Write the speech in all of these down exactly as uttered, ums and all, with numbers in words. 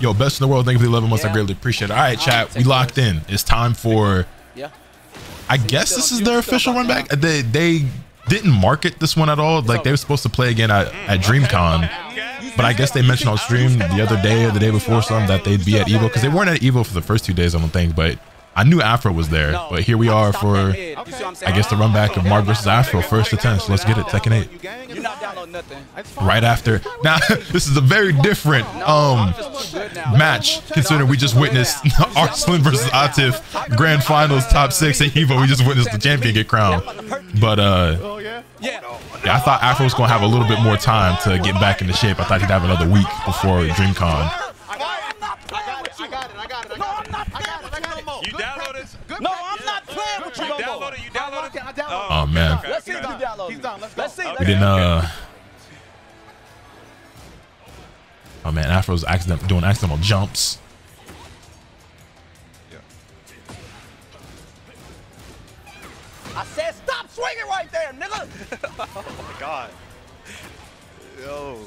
Yo, best in the world. Thank you for the eleven months. Yeah. I greatly appreciate it. All right, chat. We locked in. It's time for. Yeah. I guess this is their official run back. They they didn't market this one at all. Like they were supposed to play again at, at DreamCon, but I guess they mentioned on stream the other day or the day before some that they'd be at Evo because they weren't at Evo for the first two days. I don't think, but. I knew Afro was there, but here we are for, okay. I guess, the run back of Mark versus Afro. First attempt. So let's get it. Tekken eight. Right after. Now, this is a very different um, match, considering we just witnessed Arslan versus Atif, grand finals, top six at Evo. We just witnessed the champion get crowned. But uh, yeah, I thought Afro was going to have a little bit more time to get back into shape. I thought he'd have another week before DreamCon. Oh man, let's see. Let's see. We didn't. Uh... Oh man, Afro's accident doing accidental jumps. I said, stop swinging right there, nigga. Oh my god. Yo.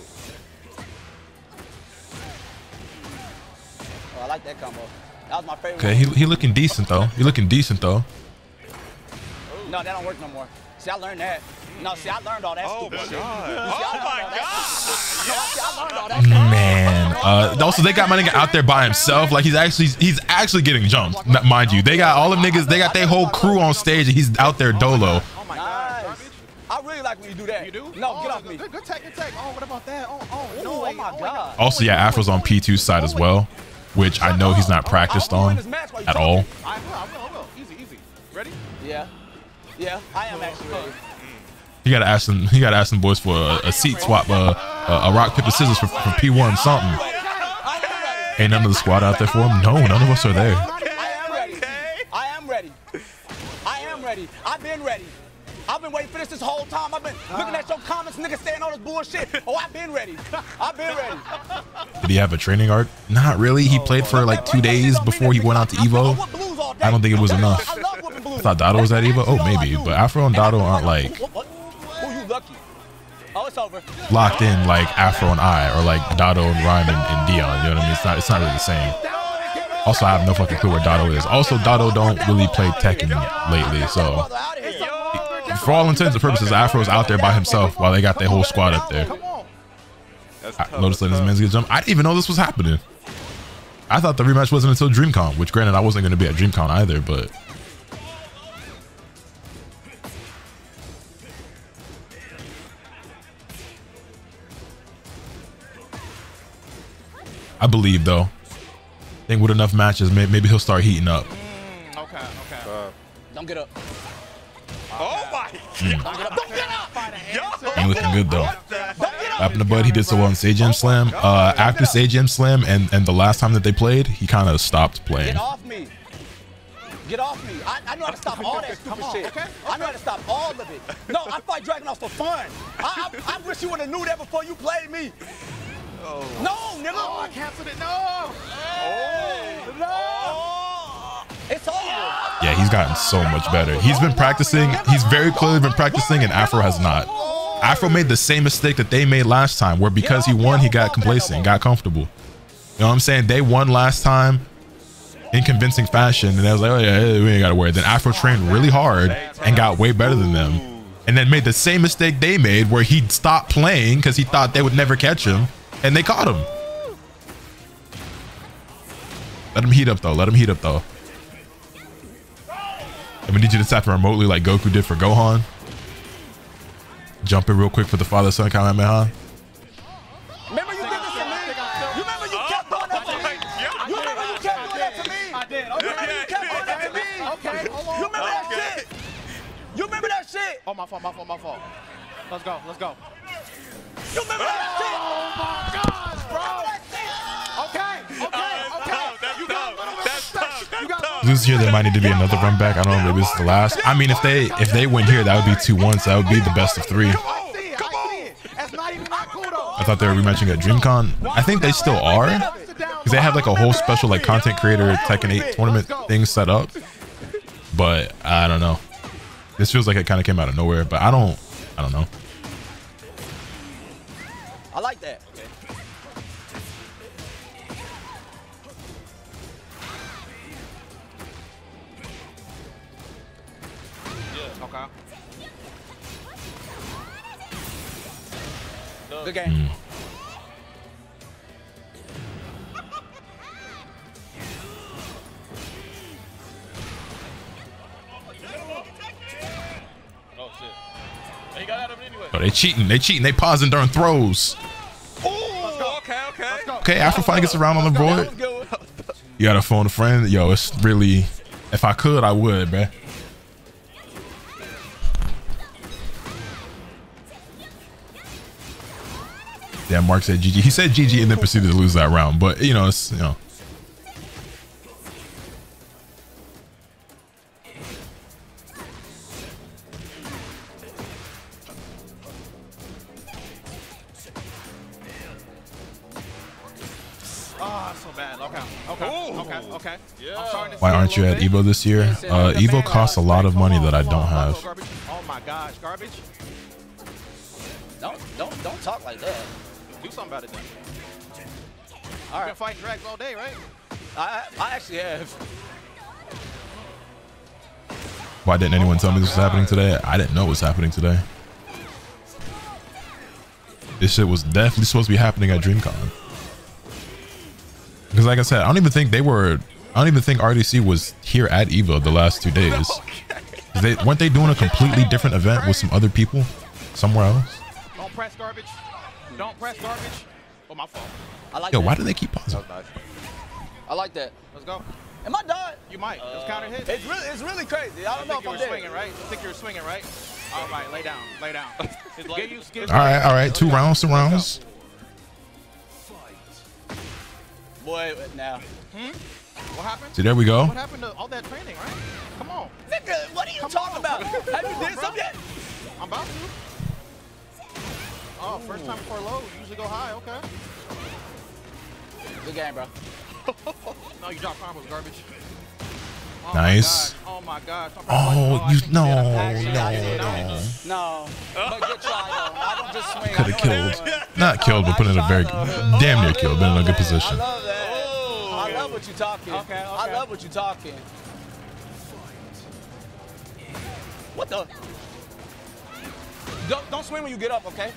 Oh, I like that combo. That was my favorite. Okay, he he looking decent though. He looking decent though. No, that don't work no more. See, I learned that. No, see, I learned all that oh stupid shit. See, oh my god! Man, uh, also they got my nigga out there by himself. Like he's actually he's actually getting jumped, mind you. They got all them niggas. They got their whole crew on stage, and he's out there dolo. Oh my god! I really like when you do that. You do? No, get off me. Good tech, good tech. Oh, what about that? Oh, oh, no, oh my god! Also, yeah, Afro's on P two's side as well, which I know he's not practiced on at all. I will, I will, I will. Easy, easy. Ready? Yeah. Yeah, I am actually ready. You gotta ask them. You gotta ask them boys for a, a seat swap, uh, a rock paper scissors for, for P one something. Ain't none of the squad out there for him. No, none of us are there. I am ready. I am ready. I am ready. I've been ready. I've been waiting for this this whole time. I've been looking at your comments, niggas saying all this bullshit. Oh, I've been ready. I've been ready. Did he have a training arc? Not really. He played for like two days before he went out to Evo. I don't think it was enough. I thought Dotto was at Evo. Oh, maybe. But Afro and Dotto aren't like locked in like Afro and I or like Dotto and Ryan and, and Dion. You know what I mean? It's not, it's not really the same. Also, I have no fucking clue where Dotto is. Also, Dotto don't really play Tekken lately. So for all intents and purposes, Afro's out there by himself while they got their whole squad up there. Lotus letting his men's get jump. I didn't even know this was happening. I thought the rematch wasn't until DreamCon, which granted I wasn't going to be at DreamCon either, but I believe though. I think with enough matches, may maybe he'll start heating up. Mm, okay, okay. Uh, don't get up. Oh my! Mm. Don't get up! Don't get up! Ain't looking good though. Happened to Bud. He did so well in Sajam Slam. Uh, after Sajam Slam and and the last time that they played, he kind of stopped playing. Get off me! Get off me! I, I know how to stop all that stupid on, shit. Okay, okay. I know how to stop all of it. No, I fight Dragunov for fun. I, I I wish you would have knew that before you played me. Oh. No, nigga! Oh, I canceled it. No! Oh. No! Oh. It's over. Yeah, he's gotten so much better. He's been practicing. He's very clearly been practicing, and Afro has not. Afro made the same mistake that they made last time, where because he won, he got complacent, got comfortable. You know what I'm saying? They won last time in convincing fashion, and I was like, oh yeah, we ain't gotta worry. Then Afro trained really hard and got way better than them, and then made the same mistake they made, where he stopped playing because he thought they would never catch him. And they caught him. Let him heat up though. Let him heat up though. And we need you to tap remotely like Goku did for Gohan. Jump in real quick for the father son Kaameha. Remember you did this to me? You remember you kept doing that to me? You remember you kept doing that to me? I did. You remember you kept doing that to me? Okay. You remember that shit? You remember that shit? Oh my fault, my fault, my fault. Let's go, let's go. You remember that shit? Oh my gosh, bro! Okay, okay, okay. You got a little bit of respect. Lose here, there might need to be another run back. I don't know if this is the last. I mean, if they if they win here, that would be two one, so that would be the best of three. I thought they were rematching at DreamCon. I think they still are, because they have like a whole special like content creator Tekken eight tournament thing set up. But I don't know. This feels like it kind of came out of nowhere, but I don't, I don't know. I like that. Okay. Good game. Oh shit! He got out of it anyway. Oh, they cheating. They cheating. They pausing during throws. Ooh, okay, okay. Okay, Afro finally gets around on the board. You gotta phone a friend. Yo, it's really. If I could, I would, man. Yeah, Mark said G G. He said G G and then proceeded to lose that round. But you know, it's you know. Oh, so bad. Okay. Okay. Okay. Okay. Yeah. I'm sorry to Why aren't you at Evo this year? Uh, Evo costs a lot of money that I don't have. Oh my gosh, garbage. Don't don't don't talk like that. Do something about it then. All right, fighting drags all day, right? I I actually have. Why didn't anyone tell me this was happening today? I didn't know it was happening today. This shit was definitely supposed to be happening at DreamCon. Because like I said, I don't even think they were. I don't even think R D C was here at Evo the last two days. They weren't they doing a completely different event with some other people somewhere else? Don't press garbage. Don't press garbage. Oh, my fault. I like Yo, that. Why do they keep pausing? Nice. I like that. Let's go. Am I done? You might. Uh, Those counter hits. It's really, it's really crazy. I don't I know if I'm swinging, right? I think you're swinging, right? All right, lay down, lay down. Get you skills. All right, all right. Two rounds, two rounds. Boy, now. Hmm? What happened? See, there we go. What happened to all that training, right? Come on. Nigga, what are you Come talking on, about? Have you did something yet? I'm about to. Oh, first time for low. Usually go high. Okay. Good game, bro. No, you dropped combos, garbage. Oh nice. My oh my God. Oh, oh you no, you no, no, no. But good try though. I don't just swing. Could have killed. Not killed, but put in a very though. damn near kill. Been in a good position. I love that. Oh, I love what you're talking. Okay, okay. I love what you're talking. What the? Don't, don't swing when you get up, okay?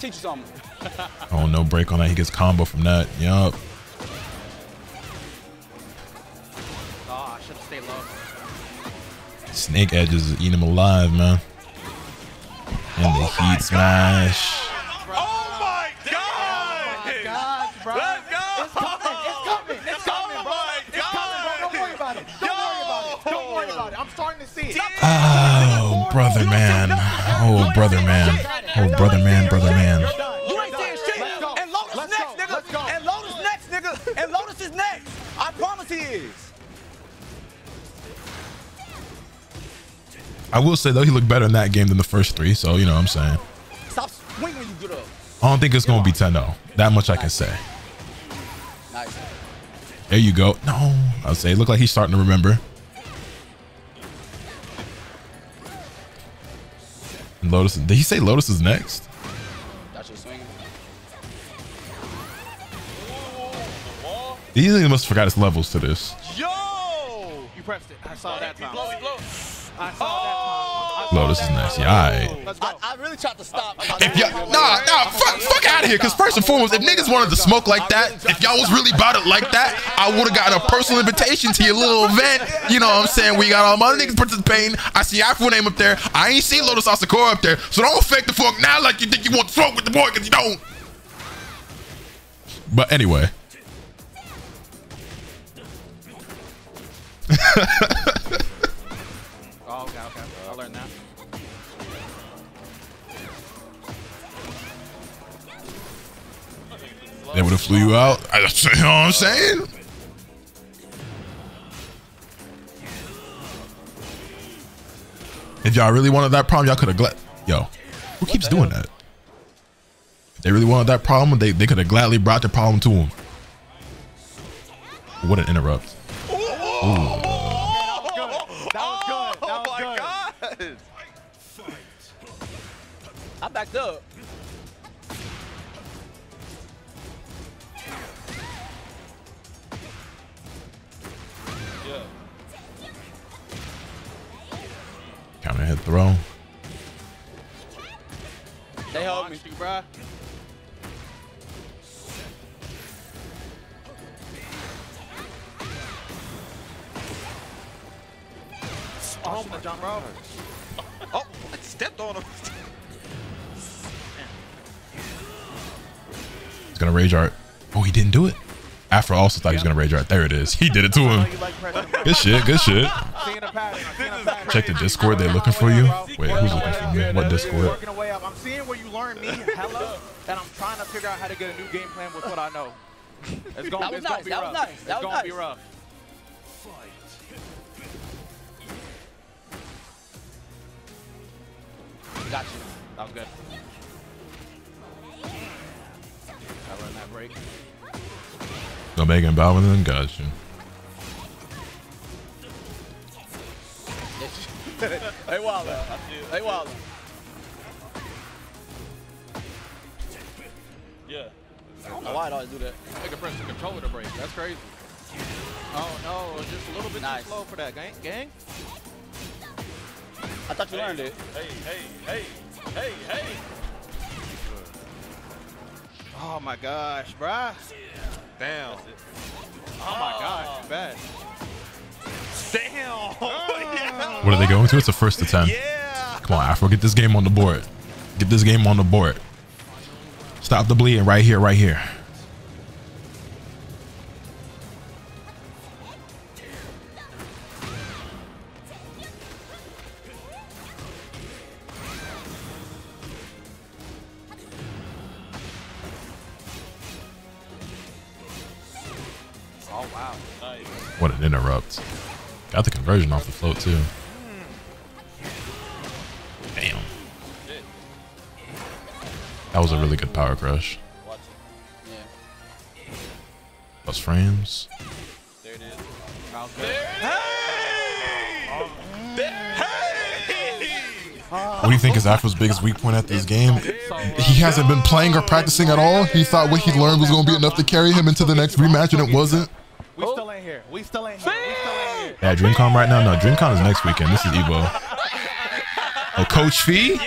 Teach you something. Oh, no break on that. He gets combo from that. Yup. Oh, I should have stayed low. Snake edges is eating him alive, man. And oh the heat smash. Bro. Oh my God! Oh my God, bro. Let's go! It's coming! It's coming! It's coming, bro! Oh it's coming, bro! Don't worry about it! Don't Yo. worry about it! Don't worry about it! I'm starting to see it. Oh, brother, man. Oh, brother, man. Oh, brother, man, brother, man. You ain't saying shit. And Lotus is next, nigga. And Lotus next, nigga. And Lotus is next. I promise he is. I will say, though, he looked better in that game than the first three. So, you know what I'm saying? Stop swinging when you get up. I don't think it's going to be ten oh. That much I can say. Nice. There you go. No. I'll say it looked like he's starting to remember. Lotus. Did he say Lotus is next? He must have forgot his levels to this. Yo! You pressed it. I saw that time. Blow, blow. I saw oh! that time. Lotus is next. Yeah, all right. I, I really tried to stop. If y'all, nah, nah, fuck, fuck out of here. Because first and foremost, if niggas wanted to smoke like that, if y'all was really about it like that, I would have gotten a personal invitation to your little event. You know what I'm saying? We got all my other niggas participating. I see Afro name up there. I ain't seen Lotus Asakura up there. So don't fake the fuck now like you think you want to smoke with the boy because you don't. But anyway. Oh, okay, okay. I'll learn that. They would have flew you out. I, you know what I'm saying? If y'all really wanted that problem, y'all could have glad. Yo, who keeps doing that? If they really wanted that problem, they, they could have gladly brought the problem to him. What an interrupt. Ooh. I backed up. Yeah. Counter hit throw. They hold me, bruh. Oh, the jump, bro. Oh, I stepped on him. He's gonna rage art. Oh, he didn't do it. Afro also thought he was gonna rage art. There it is. He did it to him. Good shit. Good shit. Check the Discord. They're looking for you. Wait, who's looking for me? What Discord? I'm seeing where you learn me. Hello. And I'm trying to figure out how to get a new game plan with what I know. It's gonna, that was it's nice. Gonna be that rough. Was nice. That it's was gonna nice. Be rough. Got you. That was good. I learned that break. Omega and Balvin and got you. Hey Wilder. Hey Wilder. Yeah. I don't know why I always do that. I can press the controller to break. That's crazy. Oh no, just a little bit nice. Too slow for that, gang. Gang. I thought you hey, learned it. Hey, hey, hey, hey, hey. Oh my gosh, bruh. Damn. Oh my gosh, bad. Damn. Oh. What are they going to? It's a first to ten. Yeah. Come on, Afro, get this game on the board. Get this game on the board. Stop the bleeding right here, right here. What an interrupt. Got the conversion off the float too. Damn. That was a really good power crush. Plus frames. There it is. Hey! Hey! What do you think is Afro's biggest weak point at this game? He hasn't been playing or practicing at all. He thought what he learned was going to be enough to carry him into the next rematch, and it wasn't. We still ain't here. We still ain't here. We still ain't here. Yeah, DreamCon right now? No, DreamCon is next weekend. This is Evo. Oh, Coach Fee?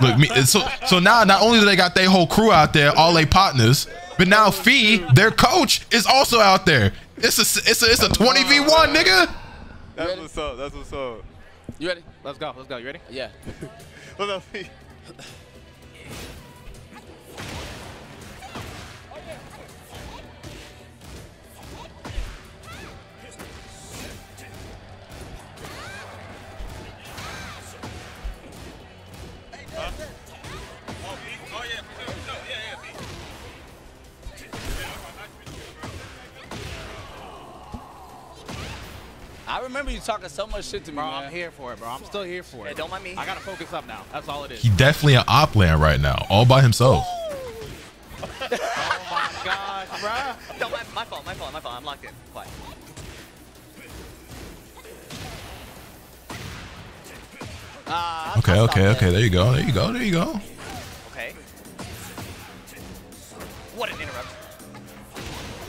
Look, me. So, so now not only do they got their whole crew out there, all they partners, but now Fee, their coach, is also out there. It's a, it's a, it's a twenty v one, nigga. That's what's up. That's what's up. You ready? Let's go. Let's go. You ready? Yeah. What's up, Fee? I remember you talking so much shit to me, bro. Man. I'm here for it, bro. I'm still here for it. Yeah, don't mind me. I gotta focus up now. That's all it is. He definitely an op land right now, all by himself. Oh my gosh, bro. No, my fault, my fault, my fault. I'm locked in. Quiet. Uh, okay, okay, okay. There you go. There you go. There you go. Okay. What an interrupt.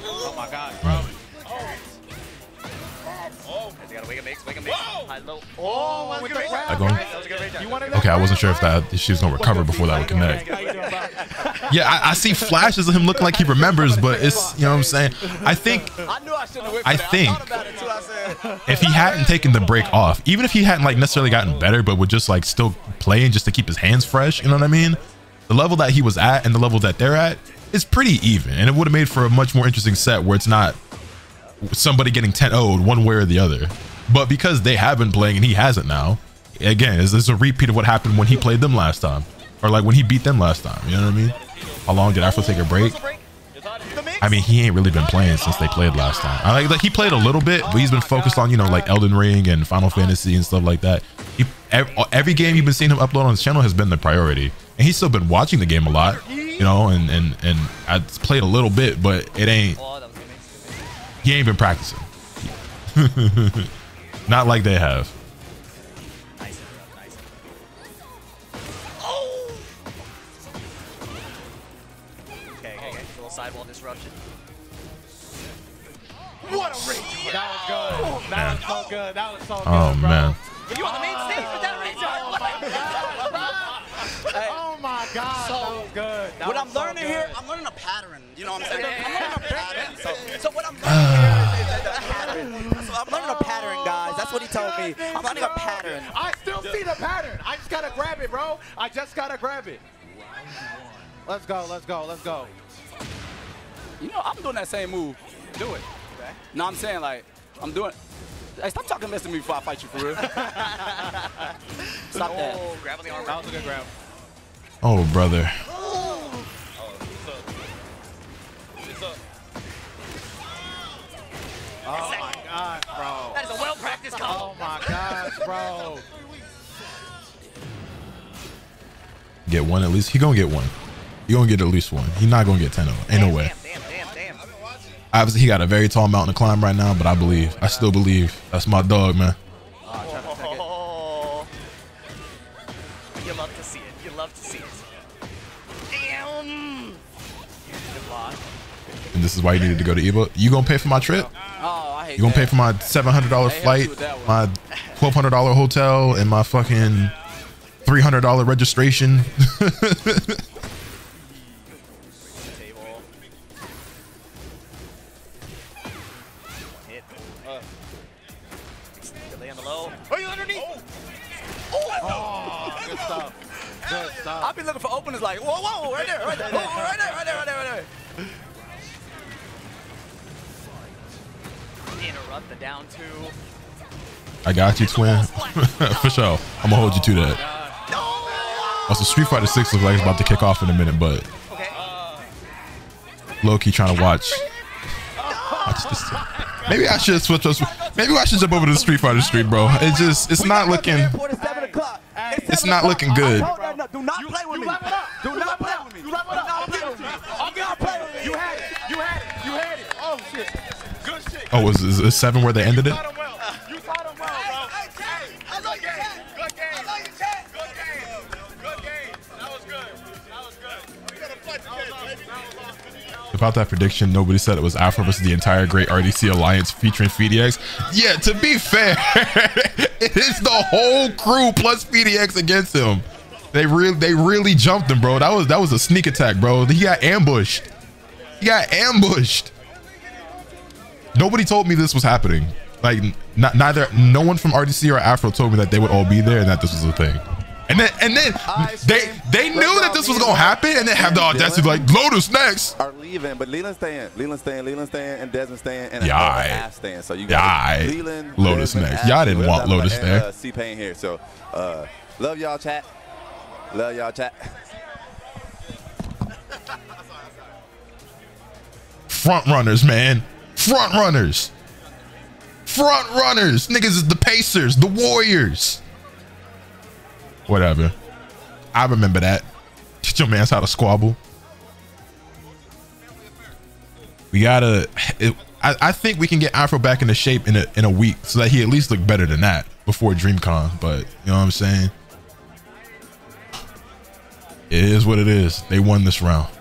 Oh my God, bro. Oh. Oh. They gotta wake up, mix, wake up, mix. High low. Oh, that was a good rage. Okay, I wasn't sure if that if she was gonna recover before that would connect. Yeah, I, I see flashes of him looking like he remembers, but it's you know what I'm saying. I think. I think if he hadn't taken the break off, even if he hadn't like necessarily gotten better, but would just like still playing just to keep his hands fresh, you know what I mean? The level that he was at and the level that they're at is pretty even, and it would have made for a much more interesting set where it's not somebody getting ten oh'd one way or the other. But because they have been playing and he hasn't now, again, it's, it's a repeat of what happened when he played them last time, or like when he beat them last time, you know what I mean? How long did Afro take a break? I mean, he ain't really been playing since they played last time. I like, like he played a little bit, but he's been focused on, you know, like Elden Ring and Final Fantasy and stuff like that. He, every, every game you've been seeing him upload on his channel has been the priority, and he's still been watching the game a lot, you know, and and and I played a little bit, but it ain't. He ain't been practicing. Not like they have. Sidewall disruption. What a rage! That was good. That was so good. That was so good. Oh man. You on the main stage with that rage art. Oh my God. So good. What I'm learning here, I'm learning a pattern. You know what I'm saying? I'm learning a pattern. So what I'm learning here is a pattern. So I'm learning a pattern. That's what he told me. I'm finding a pattern. I still see the pattern. I just gotta grab it, bro. I just gotta grab it. Let's go, let's go, let's go. You know, I'm doing that same move. Do it. Okay. No, I'm saying, like, I'm doing... Hey, stop talking less to me before I fight you, for real. Stop oh, that. Grabbing the arm. That was a good grab. Oh, brother. Oh, it's up. It's up. Oh, my gosh, bro. That is a well-practiced combo. Oh, my gosh, bro. Get one at least. He gonna get one. He gonna get at least one. He not gonna get ten of them. Ain't damn, no way. Damn, damn, damn, damn. Obviously, he got a very tall mountain to climb right now, but I believe. I still believe. That's my dog, man. Oh, you love to see it. You love to see it. Damn. And this is why you needed to go to Evo. You gonna pay for my trip? Oh, I hate you gonna that. pay for my seven hundred dollar flight, my twelve hundred dollar hotel, and my fucking three hundred dollar registration. I've been looking for openers like, whoa, whoa, right there, right there, whoa, right there, right there, right there, right there. Interrupt the down two. I got you, twin. For sure. I'm gonna hold you to that. No! Also, Street Fighter Six looks like it's about to kick off in a minute, but okay. Low key trying to watch. watch this maybe I should switch us. Maybe I should jump over to the Street Fighter Street, bro. It's just, it's not looking. It's not looking good. Do not play with me. Do not play with me. Do not play with me. Do not play with me. You had it. You had it. You had it. Oh shit. Good shit. Oh, was it seven where they ended it? You fought him well, you fought him well, bro. I like your chat. Good game. I like your chat. Good game. Good game. That was good. That was good. You got to fight the game, baby. About that prediction, nobody said it was Afro versus the entire great R D C alliance featuring F D X. Yeah, to be fair, it is the whole crew plus F D X against him. They really, they really jumped him, bro. That was, that was a sneak attack, bro. He got ambushed. He got ambushed. Nobody told me this was happening. Like, not, neither, no one from R D C or Afro told me that they would all be there and that this was a thing. And then, and then they, they knew that this was gonna happen, and then have the audacity to be like, Lotus next. Are leaving, but Leland's staying. Leland's staying. Leland's staying, and Desmond's staying, and Atif staying. So you guys, Leland, Lotus next. Y'all didn't want Lotus there. C Pain here. So, uh, love y'all, chat. Love y'all chat. Front runners, man. Front runners. Front runners. Niggas is the Pacers, the Warriors. Whatever. I remember that. Teach your man's how to squabble. We gotta. It, I, I think we can get Afro back into shape in a in a week so that he at least look better than that before DreamCon. But you know what I'm saying. It is what it is. They won this round.